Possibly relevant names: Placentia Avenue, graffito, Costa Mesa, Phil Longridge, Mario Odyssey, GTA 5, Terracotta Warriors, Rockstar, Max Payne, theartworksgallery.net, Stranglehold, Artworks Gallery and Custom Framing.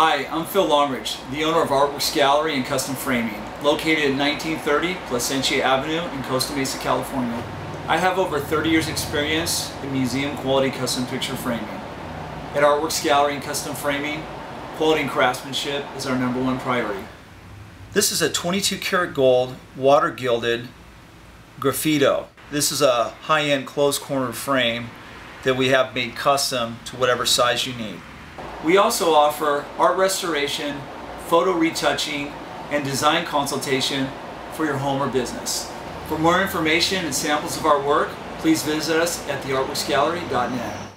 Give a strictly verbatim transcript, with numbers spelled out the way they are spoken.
Hi, I'm Phil Longridge, the owner of Artworks Gallery and Custom Framing, located at nineteen thirty Placentia Avenue in Costa Mesa, California. I have over thirty years experience in museum quality custom picture framing. At Artworks Gallery and Custom Framing, quality and craftsmanship is our number one priority. This is a twenty-two karat gold, water gilded graffito. This is a high-end closed corner frame that we have made custom to whatever size you need. We also offer art restoration, photo retouching, and design consultation for your home or business. For more information and samples of our work, please visit us at the artworks gallery dot net.